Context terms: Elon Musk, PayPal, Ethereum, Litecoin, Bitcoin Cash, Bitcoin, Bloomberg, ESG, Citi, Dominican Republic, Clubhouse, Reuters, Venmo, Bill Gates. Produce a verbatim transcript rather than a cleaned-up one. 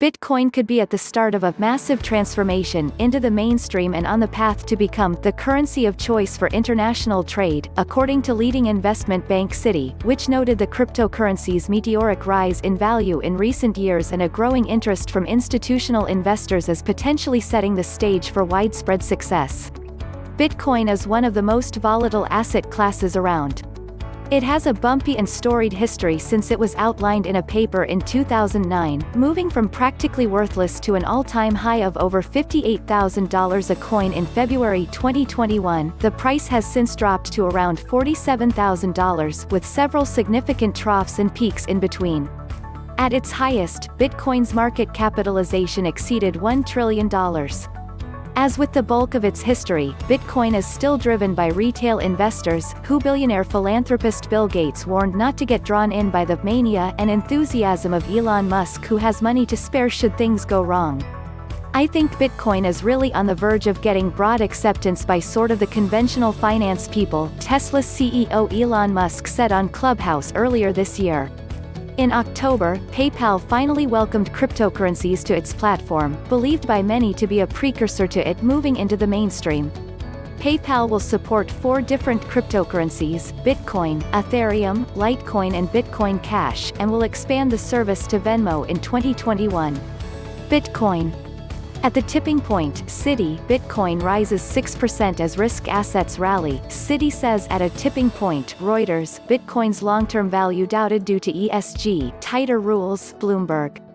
Bitcoin could be at the start of a massive transformation into the mainstream and on the path to become the currency of choice for international trade, according to leading investment bank Citi, which noted the cryptocurrency's meteoric rise in value in recent years and a growing interest from institutional investors as potentially setting the stage for widespread success. Bitcoin is one of the most volatile asset classes around. It has a bumpy and storied history since it was outlined in a paper in two thousand nine, moving from practically worthless to an all-time high of over fifty-eight thousand dollars a coin in February twenty twenty-one. The price has since dropped to around forty-seven thousand dollars, with several significant troughs and peaks in between. At its highest, Bitcoin's market capitalization exceeded one trillion dollars. As with the bulk of its history, Bitcoin is still driven by retail investors, who billionaire philanthropist Bill Gates warned not to get drawn in by the mania and enthusiasm of Elon Musk, who has money to spare should things go wrong. "I think Bitcoin is really on the verge of getting broad acceptance by sort of the conventional finance people," Tesla's C E O Elon Musk said on Clubhouse earlier this year. In October, PayPal finally welcomed cryptocurrencies to its platform, believed by many to be a precursor to it moving into the mainstream. PayPal will support four different cryptocurrencies: Bitcoin, Ethereum, Litecoin and Bitcoin Cash, and will expand the service to Venmo in twenty twenty-one. Bitcoin. At the tipping point, Citi, Bitcoin rises six percent as risk assets rally, Citi says at a tipping point. Reuters, Bitcoin's long-term value doubted due to E S G, tighter rules, Bloomberg.